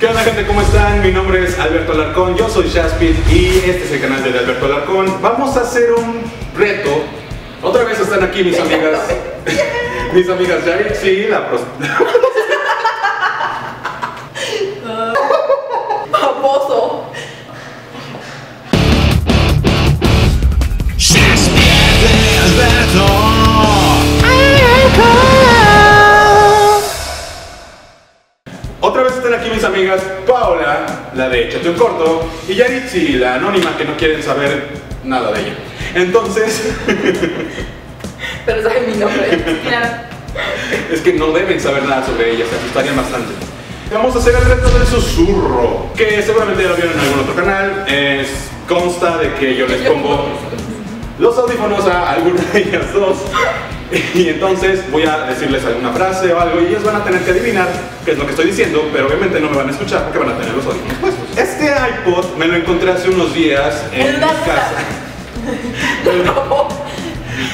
¿Qué onda, gente? ¿Cómo están? Mi nombre es Alberto Alarcón, yo soy Shaspid y este es el canal de Alberto Alarcón. Vamos a hacer un reto. Otra vez están aquí mis amigas. Mis amigas Yaritzi, la Baboso. Shaspid de Alberto. Otra vez están aquí mis amigas Paola, la de Chateo Corto, y Yaritzi, la anónima que no quieren saber nada de ella. Entonces... Pero saben mi nombre. Es que no deben saber nada sobre ella, se asustarían bastante. Vamos a hacer el reto del susurro, que seguramente ya lo vieron en algún otro canal. Consta de que yo les pongo los audífonos a alguna de ellas dos y entonces voy a decirles alguna frase o algo y ellos van a tener que adivinar qué es lo que estoy diciendo, pero obviamente no me van a escuchar porque van a tener los audífonos puestos. Este iPod me lo encontré hace unos días en mi casa.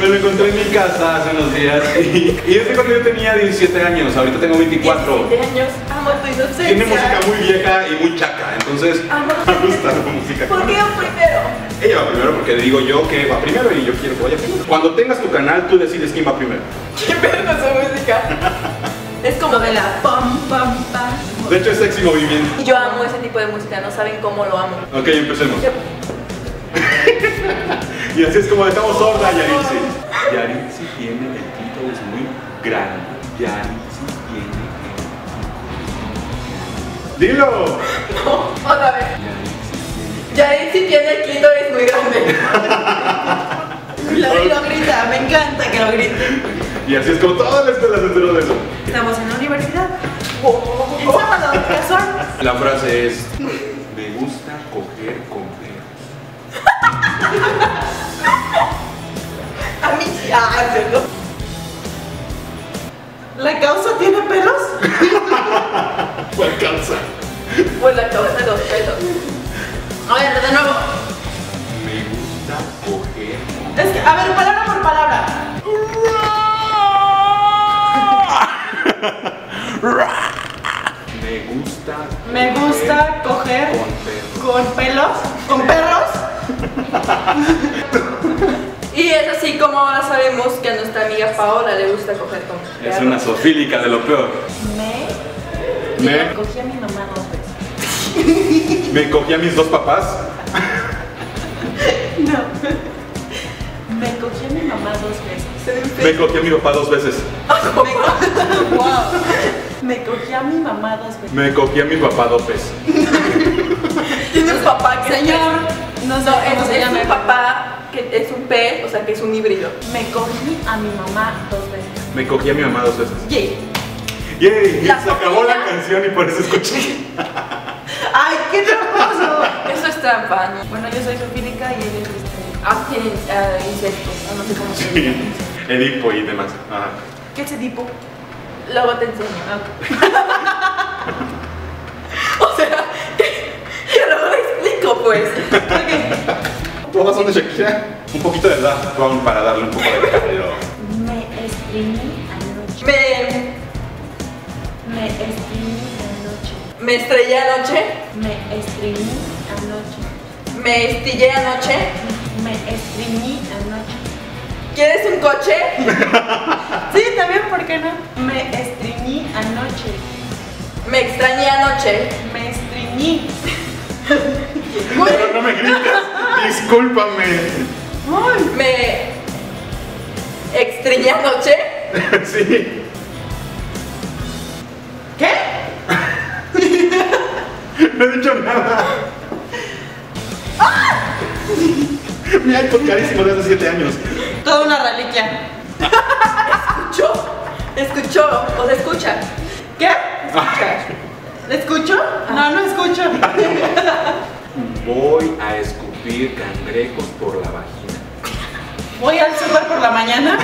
Me lo encontré en mi casa hace unos días y es de cuando yo tenía 17 años, ahorita tengo 24. 17 años, amo tu inocencia. Tiene música muy vieja y muy chaca, entonces me gusta la música. ¿Por qué va primero? Ella va primero porque digo yo que va primero y yo quiero que vaya primero. Cuando tengas tu canal, tú decides quién va primero. ¿Qué verga esa música? Es como de la pam, pam, pam. De hecho es sexy movimiento. Yo amo ese tipo de música, no saben cómo lo amo. Ok, empecemos. Yo... Y así es como estamos sorda, Yaritzi. Yaritzi tiene el pito, es muy grande. Yaritzi tiene el pito. ¡Dilo! No, otra vez. Yaritzi tiene el pito, es muy grande. Lo grita, me encanta que lo grite. Y así es como toda la escuela se enteró de eso. Estamos en la universidad. El sábado, ¿qué son? La frase es: me gusta coger complejos. A mí ya. ¿La causa tiene pelos? ¿Cuál causa? Pues la causa de los pelos. A ver, de nuevo. Me gusta coger. Es que, a ver, palabra por palabra. Me gusta. Me gusta coger con pelos. Con perros. Y es así como ahora sabemos que a nuestra amiga Paola le gusta coger con perros. Es una zoofílica de lo peor. Me cogí a mi mamá 2 veces. Me cogí a mis 2 papás. No. Me cogí a mi mamá 2 veces. Me cogí a mi papá 2 veces. Wow. Me cogí a mi mamá 2 veces. Me cogí a mi papá 2 veces. Tiene un papá que... Señor. No, es mi papá, que es un pez, o sea que es un híbrido. Me cogí a mi mamá 2 veces. Me cogí a mi mamá 2 veces. Yay. Yay, se acabó la canción y por eso escuché. Ay, qué tramposo. Eso es trampa, ¿no? Bueno, yo soy sofílica y él es insectos, no sé cómo se dice. Edipo y demás. Ajá. ¿Qué es Edipo? Luego te enseño. O sea, yo lo explico pues. Todas son de Shakira, un poquito de Daft Punk para darle un poco de calor. Me estreñí anoche. Me estreñí anoche. Me estrellé anoche. Me estreñí anoche. Me estillé anoche. Me estreñí anoche. ¿Quieres un coche? Sí, también, ¿por qué no? Me estreñí anoche. Me extrañé anoche. Me estreñí. Pero no me grites, discúlpame. Me extrañé anoche. Sí. ¿Qué? No he dicho nada. ¡Ah! Mi iPod carísimo de hace 7 años. Toda una reliquia. ¿Escuchó? ¿Escuchó? ¿O se escucha? ¿Qué? Escucha. ¿Escucho? No, no escucho. Voy a escupir cangrejos por la vagina. Voy al súper por la mañana.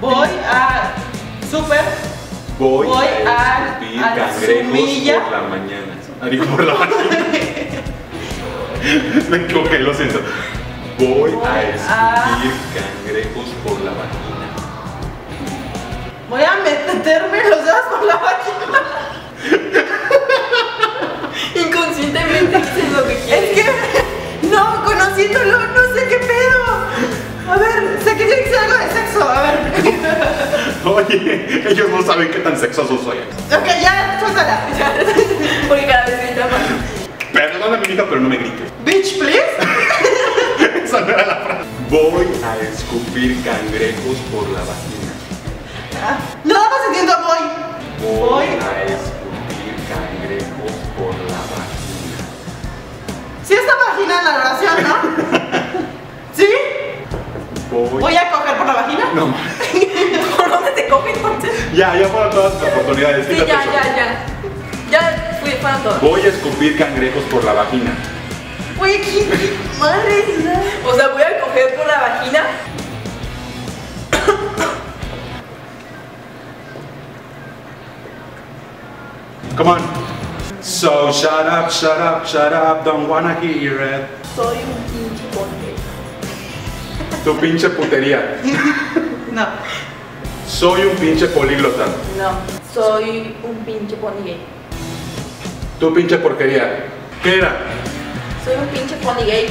Voy a súper. Voy a escupir cangrejos por la mañana. Digo, por la vagina. Me equivoqué, lo siento. Voy a escupir cangrejos por la vagina. Voy a meterme los dedos por la vagina. ustedes no saben qué tan sexosos soy. Ok, ya, suéltala. Porque cada vez grita más. Perdóname, hija, pero no me grites. Bitch, please. Esa no era la frase. Voy a escupir cangrejos por la vagina. Ah, nada más entiendo voy. Voy a escupir cangrejos por la vagina. Sí está vagina en la oración, ¿no? ¿Sí? Voy a coger por la vagina. No. ¿Por dónde te coge entonces? Ya, ya fueron todas las oportunidades. Sí, ya fui, fueron todas. Voy a escupir cangrejos por la vagina. Güey, qué madre. O sea, voy a coger por la vagina. Come on. So shut up, shut up, shut up. Don't wanna hear it. Soy un pinche ponte. Tu pinche putería. No. Soy un pinche políglota. No. Soy un pinche ponigay. Tu pinche porquería. ¿Qué era? Soy un pinche ponigay.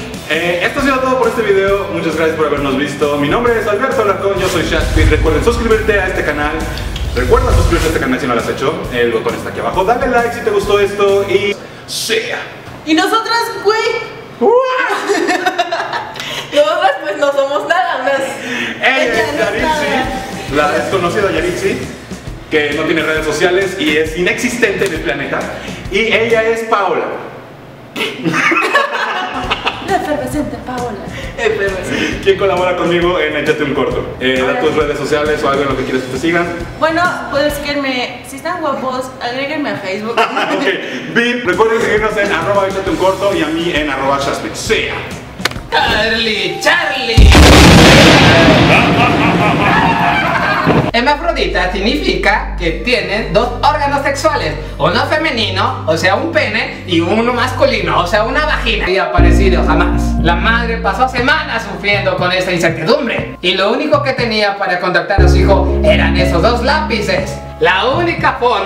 Esto ha sido todo por este video. Muchas gracias por habernos visto. Mi nombre es Alberto Alarcón. Yo soy Shaspid. Recuerden suscribirte a este canal. Recuerda suscribirte a este canal si no lo has hecho. El botón está aquí abajo. Dale like si te gustó esto y... ¡sea! Y nosotras, güey. Nosotras pues no somos nada más. Ella es Yaritzi, la desconocida Yaritzi, que no tiene redes sociales y es inexistente en el planeta. Y ella es Paola. La efervescente Paola. ¿Quién colabora conmigo en el Chateo Corto? Da tus redes sociales o algo en lo que quieres que te sigan. Bueno, pues que me, si están guapos, agréguenme a Facebook. Ok, Bip, recuerden seguirnos en @ChateoCorto y a mí en @Shaspid. Sea Charlie. Hemafrodita significa que tienen dos órganos sexuales, uno femenino, o sea un pene, y uno masculino, o sea una vagina. Y aparecido jamás. La madre pasó semanas sufriendo con esa incertidumbre y lo único que tenía para contactar a su hijo eran esos dos lápices. La única forma